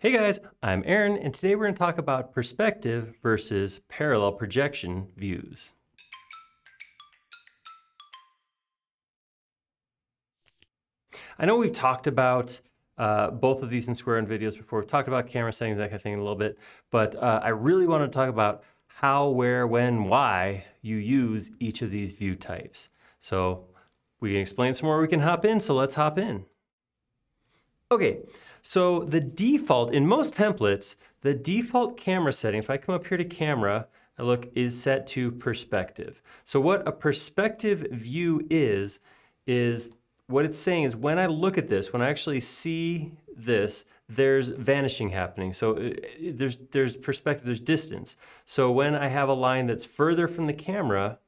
Hey guys, I'm Aaron, and today we're going to talk about perspective versus parallel projection views. I know we've talked about both of these in Square One videos before. We've talked about camera settings, that kind of thing, a little bit, but I really want to talk about how, where, when, why you use each of these view types. So we can explain some more, we can hop in, so let's hop in. Okay. So the default, in most templates, the default camera setting, if I come up here to camera, I look, is set to perspective. So what a perspective view is what it's saying is when I look at this, when I actually see this, there's vanishing happening. So there's perspective, there's distance. So when I have a line that's further from the camera,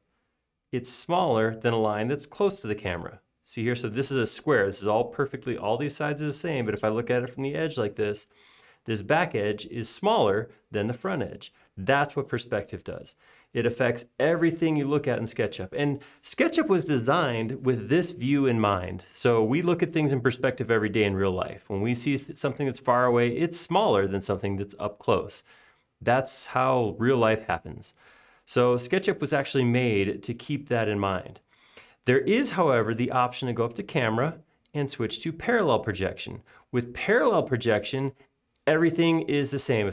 it's smaller than a line that's close to the camera. See here, so this is a square. This is all perfectly, all these sides are the same, but if I look at it from the edge like this, this back edge is smaller than the front edge. That's what perspective does. It affects everything you look at in SketchUp. And SketchUp was designed with this view in mind. So we look at things in perspective every day in real life. When we see something that's far away, it's smaller than something that's up close. That's how real life happens. So SketchUp was actually made to keep that in mind. There is, however, the option to go up to camera and switch to parallel projection. With parallel projection, everything is the same.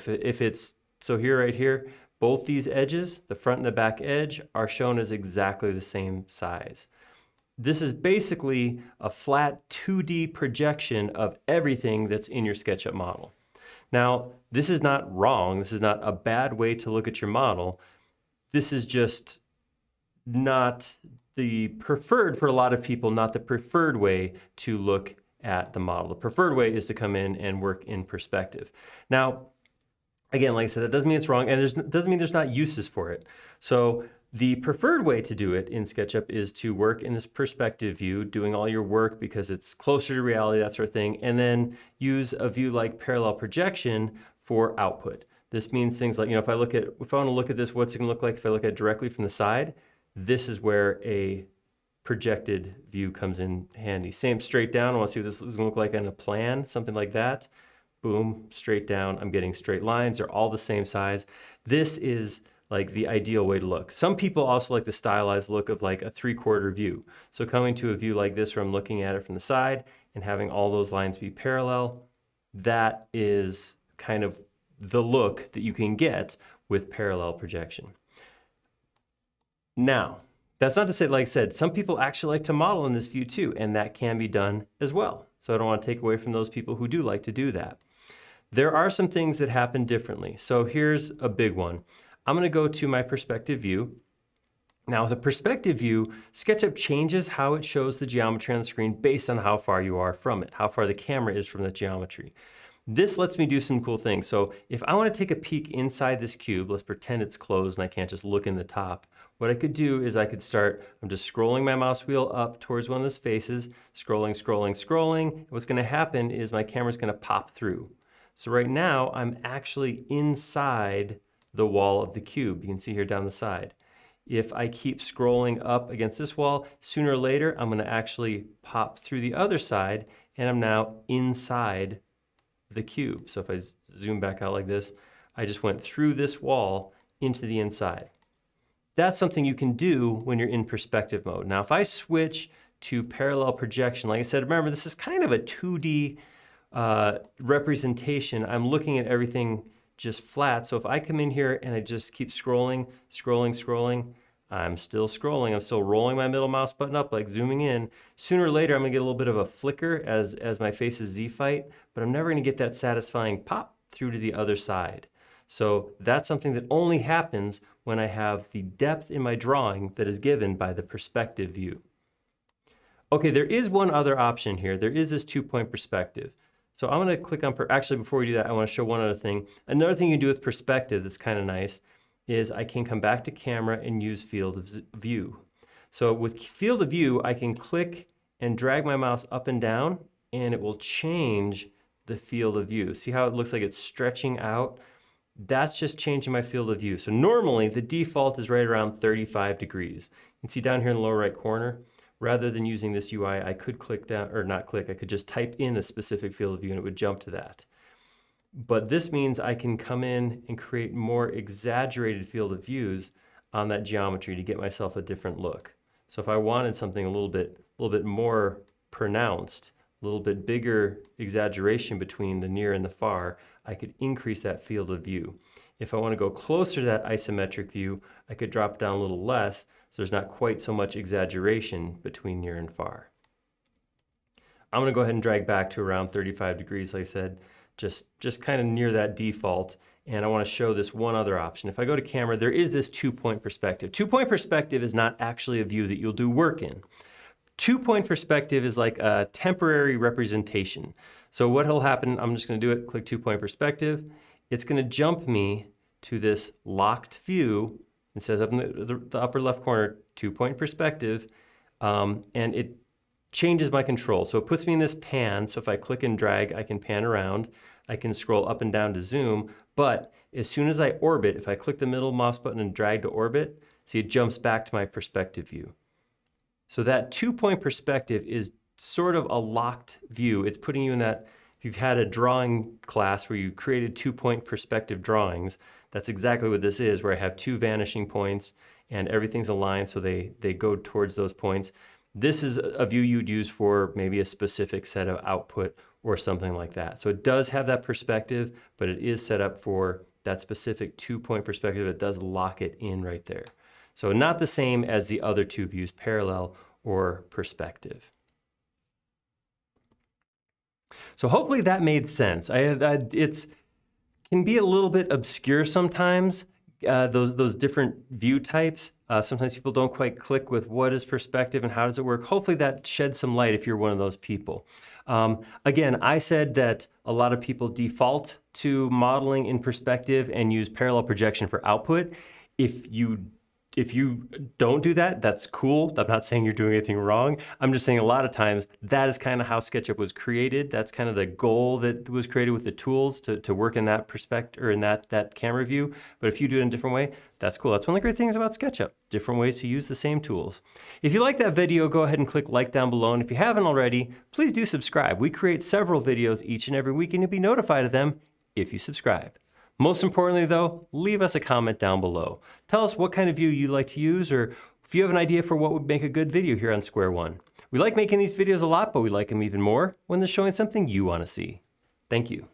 So here, right here, both these edges, the front and the back edge, are shown as exactly the same size. This is basically a flat 2D projection of everything that's in your SketchUp model. Now, this is not wrong. This is not a bad way to look at your model. This is just not the preferred, for a lot of people, not the preferred way to look at the model. The preferred way is to come in and work in perspective. Now, again, like I said, that doesn't mean it's wrong, and it doesn't mean there's not uses for it. So the preferred way to do it in SketchUp is to work in this perspective view, doing all your work because it's closer to reality, that sort of thing, and then use a view like parallel projection for output. This means things like, you know, if I want to look at this, what's it going to look like if I look at it directly from the side? This is where a projected view comes in handy. Same straight down, I want to see what this is going to look like on a plan, something like that. Boom, straight down, I'm getting straight lines, they're all the same size. This is like the ideal way to look. Some people also like the stylized look of like a 3/4 view. So coming to a view like this where I'm looking at it from the side and having all those lines be parallel, that is kind of the look that you can get with parallel projection. Now, that's not to say, like I said, some people actually like to model in this view too, and that can be done as well. So I don't want to take away from those people who do like to do that. There are some things that happen differently. So here's a big one. I'm going to go to my perspective view. Now with a perspective view, SketchUp changes how it shows the geometry on the screen based on how far you are from it, how far the camera is from the geometry. This lets me do some cool things. So if I want to take a peek inside this cube, let's pretend it's closed and I can't just look in the top. What I could do is I could start, I'm just scrolling my mouse wheel up towards one of those faces, scrolling, scrolling, scrolling. What's going to happen is my camera's going to pop through. So right now I'm actually inside the wall of the cube. You can see here down the side. If I keep scrolling up against this wall, sooner or later I'm going to actually pop through the other side and I'm now inside the cube. So if I zoom back out like this, I just went through this wall into the inside. That's something you can do when you're in perspective mode. Now, if I switch to parallel projection, like I said, remember this is kind of a 2D representation. I'm looking at everything just flat. So if I come in here and I just keep scrolling, scrolling, scrolling, I'm still scrolling, I'm still rolling my middle mouse button up, like zooming in. Sooner or later, I'm gonna get a little bit of a flicker as my face is Z-Fight, but I'm never gonna get that satisfying pop through to the other side. So that's something that only happens when I have the depth in my drawing that is given by the perspective view. Okay, there is one other option here. There is this 2-point perspective. So I'm gonna click on, actually before we do that, I wanna show one other thing. Another thing you can do with perspective that's kind of nice is I can come back to camera and use field of view. So with field of view, I can click and drag my mouse up and down and it will change the field of view. See how it looks like it's stretching out? That's just changing my field of view. So normally the default is right around 35 degrees. You can see down here in the lower right corner, rather than using this UI, I could click down, or not click, I could just type in a specific field of view and it would jump to that. But this means I can come in and create more exaggerated field of views on that geometry to get myself a different look. So if I wanted something a little bit more pronounced, a little bit bigger exaggeration between the near and the far, I could increase that field of view. If I want to go closer to that isometric view, I could drop down a little less, so there's not quite so much exaggeration between near and far. I'm going to go ahead and drag back to around 35 degrees, like I said, just kind of near that default. And I want to show this one other option. If I go to camera, there is this two-point perspective. Two-point perspective is not actually a view that you'll do work in. Two-point perspective is like a temporary representation. So what will happen, I'm just going to do it, click two-point perspective. It's going to jump me to this locked view. It says up in the upper left corner, two-point perspective, and it changes my control. So it puts me in this pan, so if I click and drag, I can pan around. I can scroll up and down to zoom, but as soon as I orbit, if I click the middle mouse button and drag to orbit, see, it jumps back to my perspective view. So that two-point perspective is sort of a locked view. It's putting you in that, if you've had a drawing class where you created two-point perspective drawings, that's exactly what this is, where I have two vanishing points and everything's aligned so they go towards those points. This is a view you'd use for maybe a specific set of output or something like that. So it does have that perspective, but it is set up for that specific two-point perspective. It does lock it in right there. So not the same as the other two views, parallel or perspective. So hopefully that made sense. It can be a little bit obscure sometimes, those different view types. Sometimes people don't quite click with what is perspective and how does it work. Hopefully that sheds some light if you're one of those people. Again, I said that a lot of people default to modeling in perspective and use parallel projection for output. If you don't do that, that's cool. I'm not saying you're doing anything wrong. I'm just saying a lot of times that is kind of how SketchUp was created. That's kind of the goal that was created with the tools to work in that perspective or in that camera view. But if you do it in a different way, that's cool. That's one of the great things about SketchUp, different ways to use the same tools. If you like that video, go ahead and click like down below. And if you haven't already, please do subscribe. We create several videos each and every week and you'll be notified of them if you subscribe. Most importantly though, leave us a comment down below. Tell us what kind of view you'd like to use, or if you have an idea for what would make a good video here on Square One. We like making these videos a lot, but we like them even more when they're showing something you want to see. Thank you.